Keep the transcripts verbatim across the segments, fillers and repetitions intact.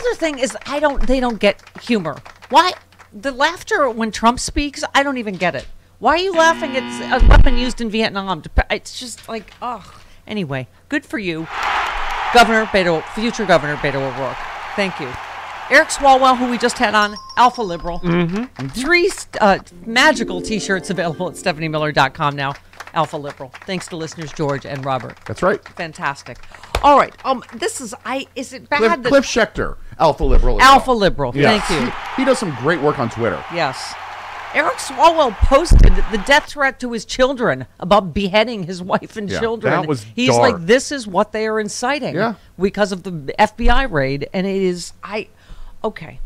the other thing is I don't they don't get humor. Why the laughter when Trump speaks? I don't even get it. Why are you laughing at a weapon used in Vietnam? It's just like, oh. Anyway, good for you, Governor Beto, future Governor Beto O'Rourke. Thank you. Eric Swalwell, who we just had on, Alpha Liberal. Mm-hmm. Three uh, magical T-shirts available at Stephanie Miller dot com now. Alpha Liberal. Thanks to listeners George and Robert. That's right. Fantastic. All right. Um, this is I. Is it bad? Cliff, that Cliff Schecter, Alpha Liberal. Alpha well. Liberal. Yes. Thank you. He, he does some great work on Twitter. Yes. Eric Swalwell posted the death threat to his children about beheading his wife and yeah, children. That was He's dark. Like, this is what they are inciting yeah. because of the F B I raid, and it is I. Okay,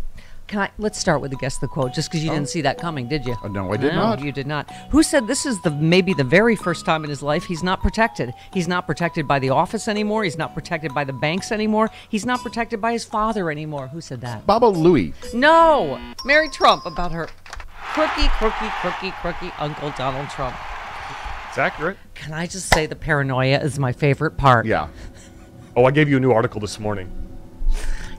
can I? Let's start with the guess the quote, just because you oh. didn't see that coming, did you? Uh, no, I did no, not. You did not. Who said this is the maybe the very first time in his life he's not protected? He's not protected by the office anymore. He's not protected by the banks anymore. He's not protected by his father anymore. Who said that? Baba Louie. No, Mary Trump about her crooky, crooky, crooky, crooky Uncle Donald Trump. It's accurate. Can I just say the paranoia is my favorite part? Yeah. Oh, I gave you a new article this morning.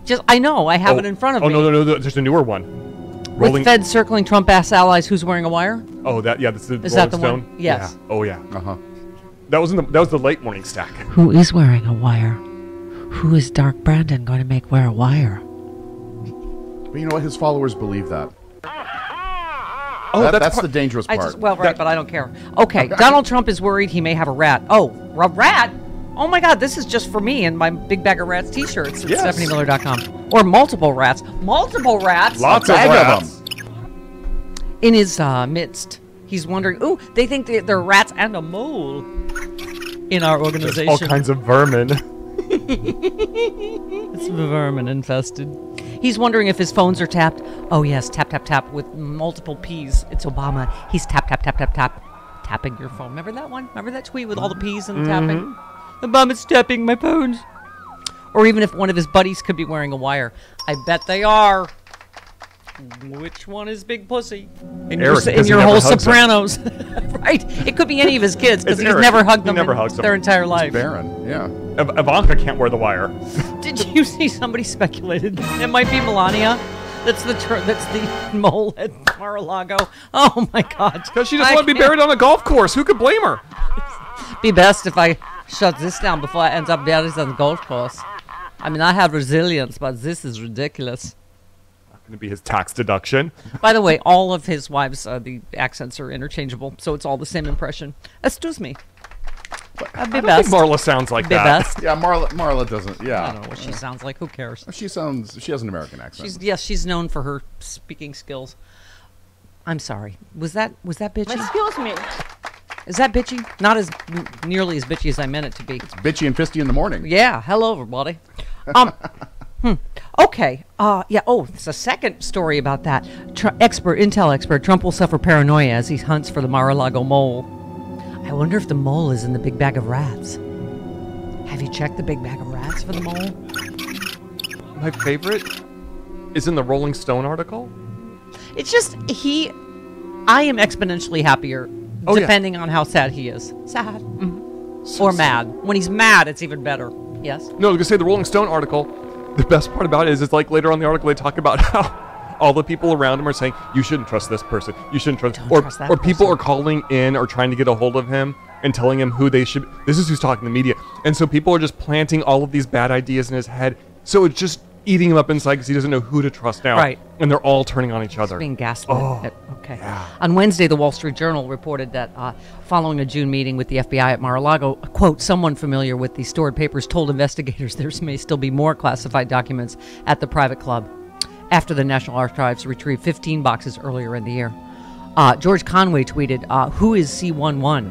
Just, I know, I have oh, it in front of oh, me. Oh, no, no, no, there's a newer one. Rolling With Fed circling Trump ass allies, who's wearing a wire? Oh, that, yeah, that's the Rolling Stone. Is that the one? Yes. Yeah. Oh, yeah. Uh-huh. That was in the, that was the late morning stack. Who is wearing a wire? Who is Dark Brandon going to make wear a wire? But you know what? His followers believe that. Oh, that, that's, that's the dangerous part. I just, well, right, that, but I don't care. Okay, Donald Trump is worried he may have a rat. Oh, a rat? Oh my God, this is just for me and my Big Bag of Rats T-shirts at yes. Stephanie Miller dot com. Or multiple rats. Multiple rats. Lots of rats. Them. In his uh, midst, he's wondering, ooh, they think that they're rats and a mole in our organization. There's all kinds of vermin. It's vermin infested. He's wondering if his phones are tapped. Oh yes, tap, tap, tap with multiple Ps. It's Obama. He's tap, tap, tap, tap, tap. Tapping your phone. Remember that one? Remember that tweet with all the Ps and the mm-hmm. tapping? Obama's tapping my phones. Or even if one of his buddies could be wearing a wire. I bet they are. Which one is Big Pussy? In Eric, your, in your whole Sopranos. Right? It could be any of his kids because he's Eric. never hugged he them never in hugs their him. entire life. It's barren, yeah. Iv- Ivanka can't wear the wire. Did you see somebody speculated? It might be Melania. That's the ter- that's the mole at Mar-a-Lago. Oh, my God. Because she just I wanted to be buried on a golf course. Who could blame her? Be best if I... shut this down before I end up buried on the golf course. I mean, I have resilience, but this is ridiculous. Not going to be his tax deduction. By the way, all of his wives, uh, the accents are interchangeable, so it's all the same impression. Excuse me. I don't best. think Marla sounds like be that. Best. Yeah, Marla. Marla doesn't. Yeah. I don't know what she yeah. sounds like. Who cares? She sounds. She has an American accent. She's, yes, she's known for her speaking skills. I'm sorry. Was that was that bitchy? Excuse me. Is that bitchy? Not as nearly as bitchy as I meant it to be. It's bitchy and fisty in the morning. Yeah. Hello, everybody. Um, hmm. Okay. Uh, yeah. Oh, it's a second story about that. Tr- expert, Intel expert, Trump will suffer paranoia as he hunts for the Mar-a-Lago mole. I wonder if the mole is in the big bag of rats. Have you checked the big bag of rats for the mole? My favorite is in the Rolling Stone article. It's just he... I am exponentially happier... Oh, depending yeah. on how sad he is. Sad. Mm-hmm. So or sad. mad. When he's mad, it's even better. Yes? No, I was going to say the Rolling Stone article, the best part about it is it's like later on the article they talk about how all the people around him are saying, you shouldn't trust this person. You shouldn't trust... Don't or trust that or person. People are calling in or trying to get a hold of him and telling him who they should... This is who's talking to the media. And so people are just planting all of these bad ideas in his head. So it's just eating him up inside because he doesn't know who to trust now. Right. And they're all turning on each other. It's being gaslit. Oh, okay. Yeah. On Wednesday, the Wall Street Journal reported that uh, following a June meeting with the F B I at Mar-a-Lago, quote, someone familiar with the stored papers told investigators there may still be more classified documents at the private club after the National Archives retrieved fifteen boxes earlier in the year. Uh, George Conway tweeted, uh, who is C eleven?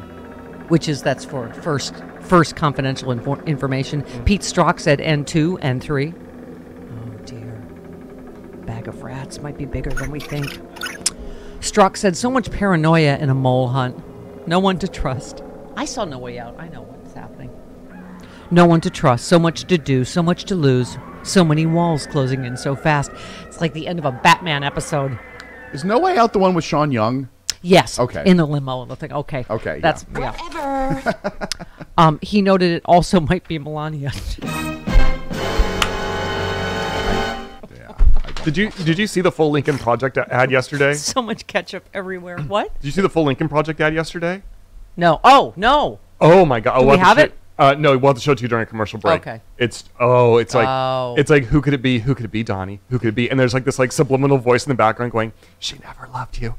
Which is, that's for first, first confidential infor- information. Mm-hmm. Pete Strzok said N two, N three. Bag of rats might be bigger than we think. Strzok said, so much paranoia in a mole hunt. No one to trust. I saw no way out. I know what's happening. No one to trust. So much to do. So much to lose. So many walls closing in so fast. It's like the end of a Batman episode. Is No Way Out the one with Sean Young? Yes. Okay. In the limo and the thing. Okay. Okay. That's yeah. yeah. Whatever. um, he noted it also might be Melania. Did you did you see the full Lincoln Project ad yesterday? So much ketchup everywhere. What? Did you see the full Lincoln Project ad yesterday? No. Oh no. Oh my God. Do we have it? Uh, no, we'll have to show it to you during a commercial break. Okay. It's oh, it's like oh. it's like who could it be? Who could it be, Donnie? Who could it be? And there's like this like subliminal voice in the background going, "She never loved you.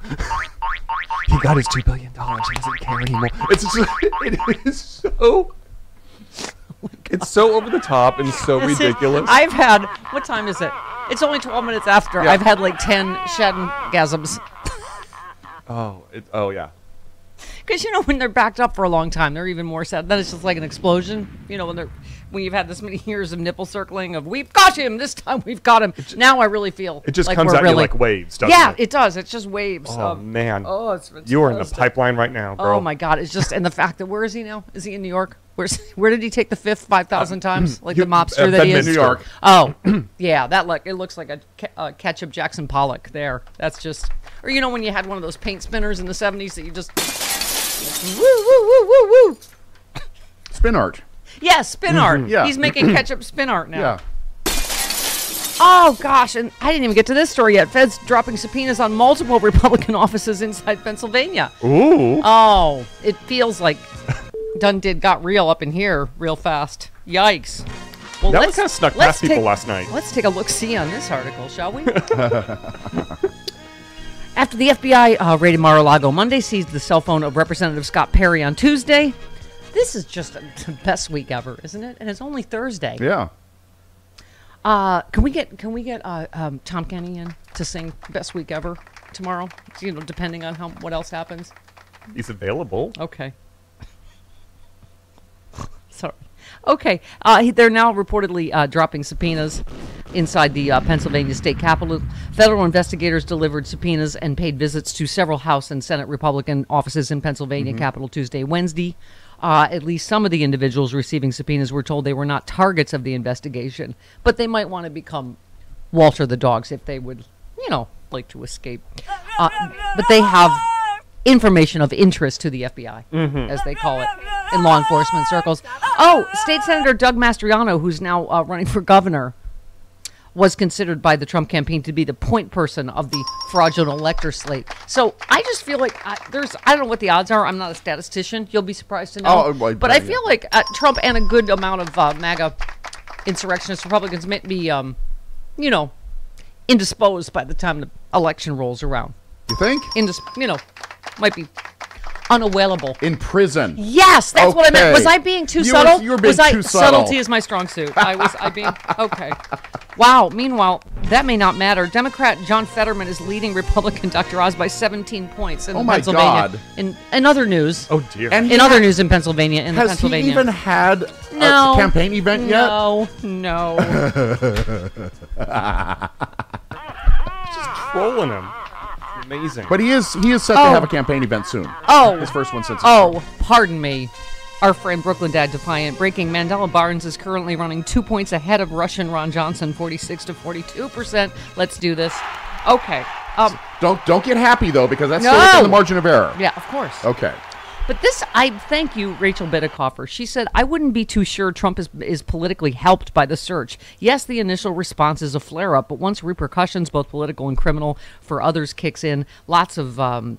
He got his two billion dollars. He doesn't care anymore." It's just, it is so. It's so over the top and so this ridiculous. Is, I've had, what time is it? It's only twelve minutes after. Yeah. I've had like ten shattengasms. Oh, it, oh yeah. Because, you know, when they're backed up for a long time, they're even more sad. Then it's just like an explosion. You know, when they're when you've had this many years of nipple circling of we've got him, this time we've got him. Just, now I really feel it just like comes we're out really, you like waves, doesn't yeah, it? Yeah, it does. It's just waves. Oh, of, man. Oh, it's fantastic. You are in the pipeline right now, bro. Oh, my God. It's just, and the fact that, where is he now? Is he in New York? Where's, where did he take the fifth five thousand times? Like you, the mobster uh, that he is. New York. Oh, yeah. That look, it looks like a, a ketchup Jackson Pollock there. That's just, or you know when you had one of those paint spinners in the seventies that you just, woo, woo, woo, woo, woo. Spin art. Yeah, spin art. Mm-hmm. Yeah. He's making ketchup spin art now. Yeah. Oh, gosh. And I didn't even get to this story yet. Feds dropping subpoenas on multiple Republican offices inside Pennsylvania. Ooh. Oh, it feels like... Done did got real up in here real fast. Yikes. Well, that was kind of snuck past people take, last night. Let's take a look-see on this article, shall we? After the F B I uh, raided Mar-a-Lago Monday, seized the cell phone of Representative Scott Perry on Tuesday. This is just the best week ever, isn't it? And it's only Thursday. Yeah. Uh, can we get can we get uh, um, Tom Kenny in to sing "Best Week Ever" tomorrow? You know, depending on how what else happens. He's available. Okay. Sorry. Okay. Uh, they're now reportedly uh, dropping subpoenas inside the uh, Pennsylvania state capitol. Federal investigators delivered subpoenas and paid visits to several House and Senate Republican offices in Pennsylvania mm-hmm. Capitol Tuesday, Wednesday. Uh, at least some of the individuals receiving subpoenas were told they were not targets of the investigation, but they might want to become Walter the Dogs if they would, you know, like to escape. Uh, but they have information of interest to the F B I, mm-hmm. as they call it, in law enforcement circles. Oh, State Senator Doug Mastriano, who's now uh, running for governor, was considered by the Trump campaign to be the point person of the fraudulent elector slate. So I just feel like I, there's, I don't know what the odds are. I'm not a statistician. You'll be surprised to know. Oh, well, but I feel like uh, Trump and a good amount of uh, MAGA insurrectionist Republicans might be, um, you know, indisposed by the time the election rolls around. You think? Indis you know, might be unavailable. In prison. Yes, that's okay. What I meant. Was I being too you subtle? Were, you were being was too I, subtle. Subtlety is my strong suit. I was I being, okay. Wow. Meanwhile, that may not matter. Democrat John Fetterman is leading Republican Doctor Oz by seventeen points in oh my Pennsylvania. God. In, in other news. Oh, dear. And in other news in Pennsylvania. In has Pennsylvania. He even had a no, campaign event yet? No, no. Just trolling him. Amazing. But he is he is set oh. to have a campaign event soon. Oh. His first one since Oh, before. Pardon me. Our friend Brooklyn Dad Defiant breaking Mandela Barnes is currently running two points ahead of Russian Ron Johnson, forty-six to forty-two percent. Let's do this. Okay. Um, so don't don't get happy though, because that's no. still within the margin of error. Yeah, of course. Okay. But this, I thank you, Rachel Bittecoffer. She said, I wouldn't be too sure Trump is, is politically helped by the search. Yes, the initial response is a flare-up, but once repercussions, both political and criminal, for others kicks in, lots of um,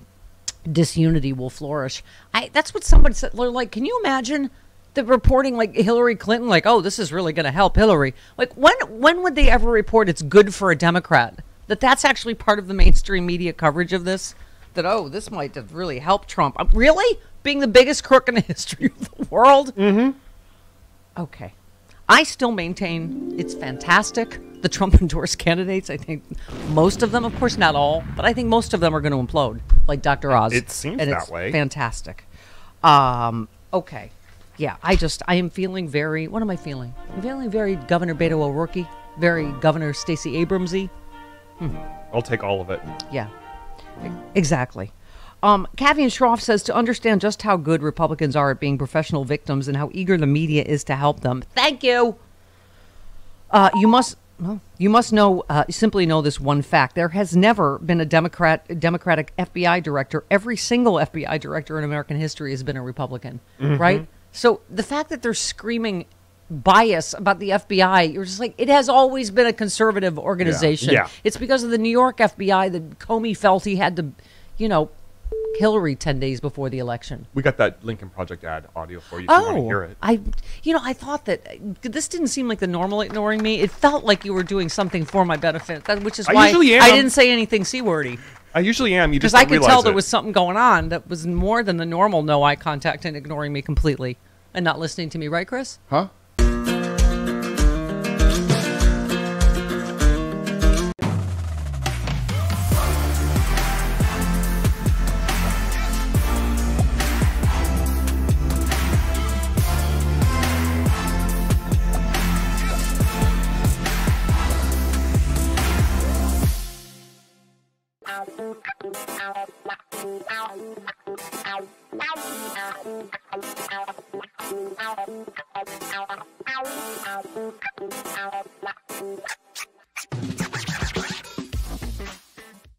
disunity will flourish. I, that's what somebody said. They're like, can you imagine the reporting like Hillary Clinton, like, oh, this is really going to help Hillary. Like, when, when would they ever report it's good for a Democrat? That that's actually part of the mainstream media coverage of this? That, oh, this might have really helped Trump. Um, really? Being the biggest crook in the history of the world. Mm-hmm. Okay. I still maintain it's fantastic. The Trump-endorsed candidates, I think most of them, of course not all, but I think most of them are going to implode, like Doctor Oz. It seems and that it's way. Fantastic. Um, okay. Yeah, I just, I am feeling very, what am I feeling? I'm feeling very Governor Beto O'Rourke, very Governor Stacey Abrams-y. Hmm. I'll take all of it. Yeah, exactly. Um, Kavian Shroff says to understand just how good Republicans are at being professional victims and how eager the media is to help them. Thank you. Uh, you must well, you must know uh, simply know this one fact: there has never been a Democrat Democratic F B I director. Every single F B I director in American history has been a Republican, mm-hmm. right? So the fact that they're screaming bias about the F B I. You're just like, it has always been a conservative organization. Yeah. Yeah. It's because of the New York F B I that Comey felt he had to, you know, Hillary ten days before the election. We got that Lincoln Project ad audio for you if oh, you want to hear it. I, you know, I thought that this didn't seem like the normal ignoring me. It felt like you were doing something for my benefit, which is why I, usually am. I didn't say anything C-wordy. I usually am. You just don't realize it. Because I could tell there was something going on that was more than the normal no eye contact and ignoring me completely and not listening to me. Right, Chris? Huh?